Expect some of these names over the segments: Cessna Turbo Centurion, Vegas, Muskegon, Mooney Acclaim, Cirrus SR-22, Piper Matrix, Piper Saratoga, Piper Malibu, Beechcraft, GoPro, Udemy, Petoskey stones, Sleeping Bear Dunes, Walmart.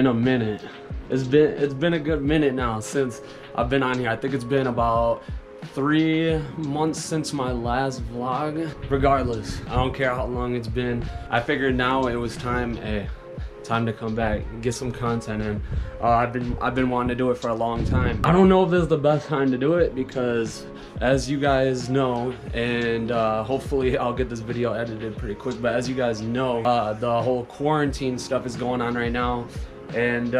been a minute. It's been a good minute now since I've been on here. I think it's been about 3 months since my last vlog. Regardless, I don't care how long it's been. I figured now it was time, time to come back, get some content in. I've been wanting to do it for a long time. I don't know if this is the best time to do it because, as you guys know, and hopefully I'll get this video edited pretty quick, but as you guys know, the whole quarantine stuff is going on right now, and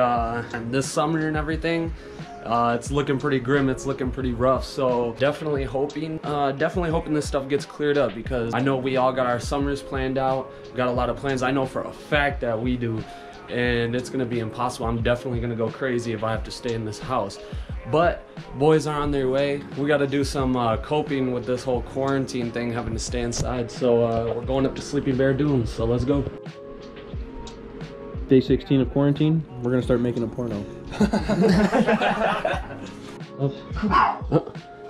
this summer and everything, it's looking pretty grim, it's looking pretty rough. So definitely hoping this stuff gets cleared up, because I know we all got our summers planned out, got a lot of plans. I know for a fact that we do, and it's gonna be impossible. I'm definitely gonna go crazy if I have to stay in this house. But boys are on their way. We got to do some coping with this whole quarantine thing, having to stay inside. So we're going up to Sleeping Bear Dunes, so let's go. Day 16 of quarantine, we're gonna start making a porno.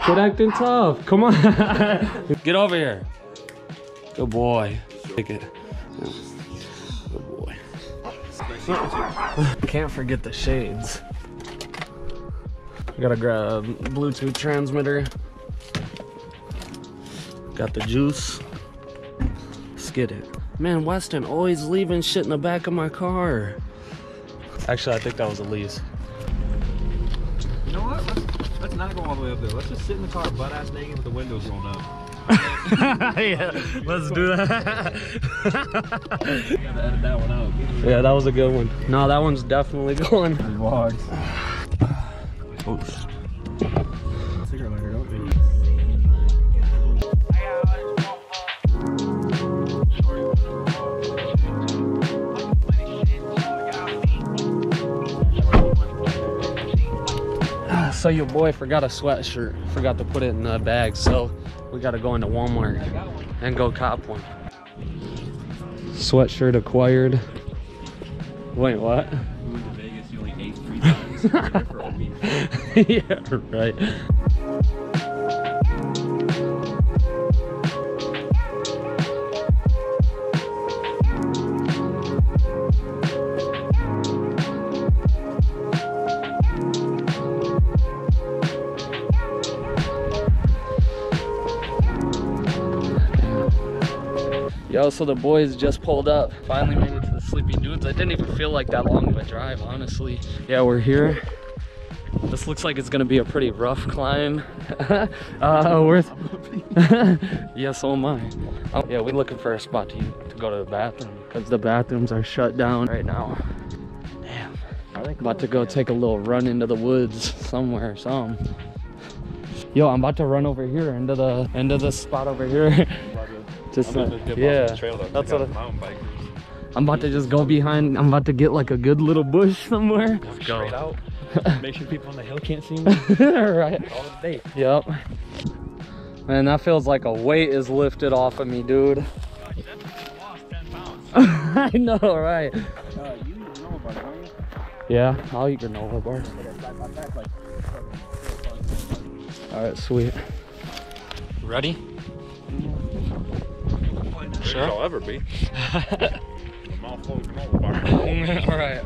Quit acting tough, come on. Get over here. Good boy. Take it. Good boy. Can't forget the shades. Gotta grab Bluetooth transmitter. Got the juice. Let's get it. Man, Weston always leaving shit in the back of my car. Actually, I think that was Elise. You know what? Let's not go all the way up there. Let's just sit in the car butt-ass naked with the windows rolled up. Yeah, let's do that. You gotta edit that one out. Yeah, that was a good one. No, that one's definitely going. Vlogs. Oh. Cigarette lighter, don't they? So your boy forgot a sweatshirt, forgot to put it in the bag, so we gotta go into Walmart and go cop one. Sweatshirt acquired. Wait, what? We went to Vegas, you only ate 3 times. Yeah, right. Yo, so the boys just pulled up. Finally made it to the Sleeping Dunes. I didn't even feel like that long of a drive, honestly. Yeah, we're here. This looks like it's gonna be a pretty rough climb. Yeah, so am I. Yeah, we're looking for a spot to go to the bathroom, because the bathrooms are shut down right now. Damn. I'm about to go take a little run into the woods somewhere or something. Yo, I'm about to run over here into the end of this spot over here. Just I'm about to just go behind. I'm about to get like a good little bush somewhere. Let's go. Straight out. Make sure people on the hill can't see me. Right. All day. Yep. Man, that feels like a weight is lifted off of me, dude. Gosh, that lost 10 pounds. I know, right? You eat granola bars, don't you? Yeah, I'll eat granola bars. All right, sweet. Ready? Sure. I'll ever be. Alright.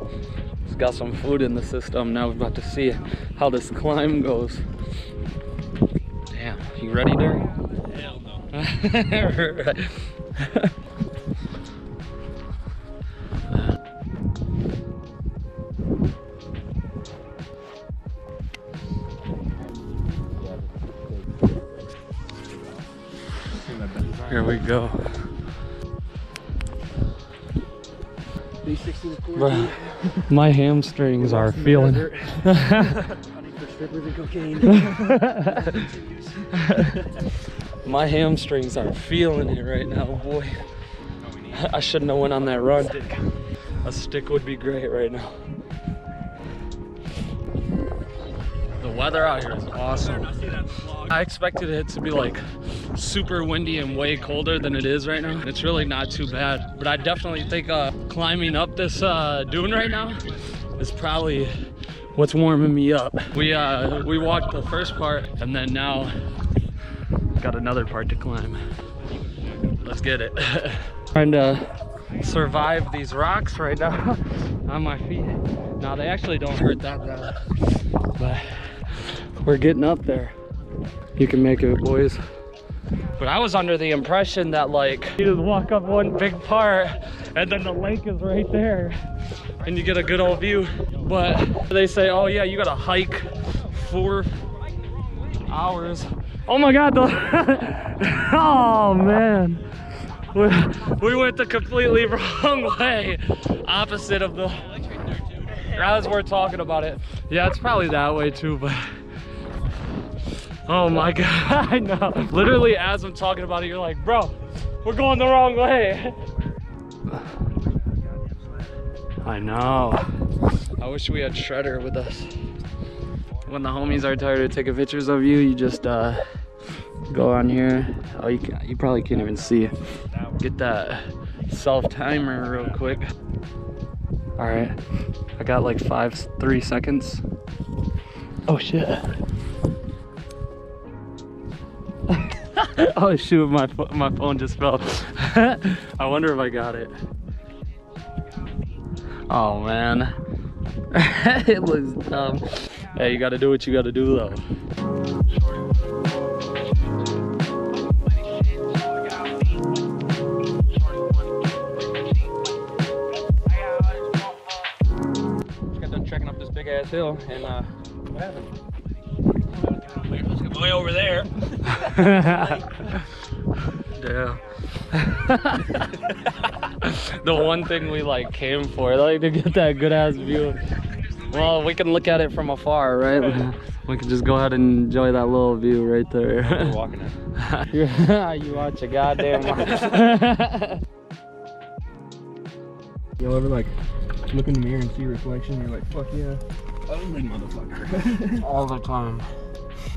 It's got some food in the system. Now we're about to see how this climb goes. Damn. You ready, Derek? Hell no. Right. Here we go. Bruh, my hamstrings are feeling. My hamstrings are feeling it right now, boy. I shouldn't have went on that run. A stick would be great right now. The weather out here is awesome. I expected it to be like super windy and way colder than it is right now. It's really not too bad, but I definitely think climbing up this dune right now is probably what's warming me up. We walked the first part, and then now got another part to climb. Let's get it. Trying to survive these rocks right now on my feet. No, they actually don't hurt that bad. But we're getting up there. You can make it, boys. But I was under the impression that, like, you just walk up one big part and then the lake is right there and you get a good old view. But they say, oh yeah, you gotta hike 4 hours. Oh my God, oh man. We went the completely wrong way. Opposite of the, as we're talking about it. Yeah, it's probably that way too, but. Oh my God, I know. Literally as I'm talking about it, you're like, bro, we're going the wrong way. I know. I wish we had Shredder with us. When the homies are tired of taking pictures of you, you just go on here. Oh, you probably can't even see. Get that self-timer real quick. All right, I got like 3 seconds. Oh shit. Oh shoot, my phone just fell. I wonder if I got it. Oh man. It looks dumb. Hey, you gotta do what you gotta do though. Just got done trekking up this big ass hill and what happened? Way over there. Damn. The one thing we like came for, like to get that good ass view. Well, we can look at it from afar, right? We can just go ahead and enjoy that little view right there. We're walking it. You watch a goddamn watch. You'll ever like look in the mirror and see reflection, you're like, fuck yeah. Ugly motherfucker. All the time.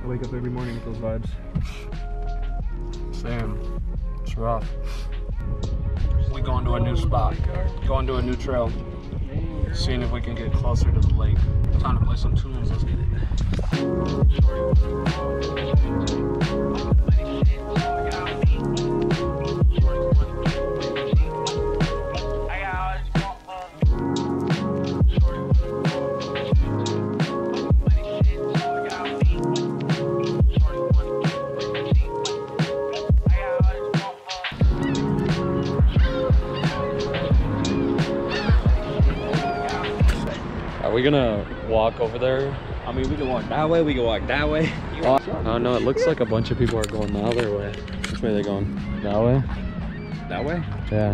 I wake up every morning with those vibes. Same. It's rough. We're going to a new spot. Going to a new trail. Seeing if we can get closer to the lake. Time to play some tunes. Let's get it. Are we gonna walk over there? I mean, we can walk that way, we can walk that way. Oh no, it looks like a bunch of people are going the other way. Which way are they going? That way? That way? Yeah.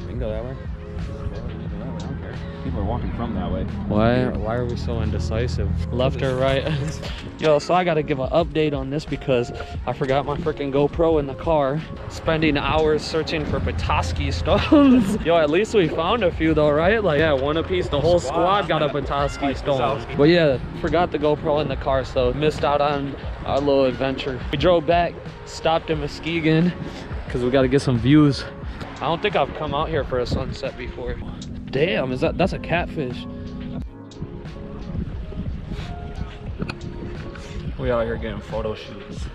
We can go that way. I don't care. People are walking from that way. Why are we so indecisive? Left or right? Yo, so I gotta give an update on this because I forgot my freaking GoPro in the car. Spending hours searching for Petoskey stones. Yo, at least we found a few though, right? Like, yeah, one apiece. The whole squad got a Petoskey stone. But yeah, forgot the GoPro in the car, so missed out on our little adventure. We drove back, stopped in Muskegon because we gotta get some views. I don't think I've come out here for a sunset before. Damn, is that's a catfish. We out here getting photo shoots.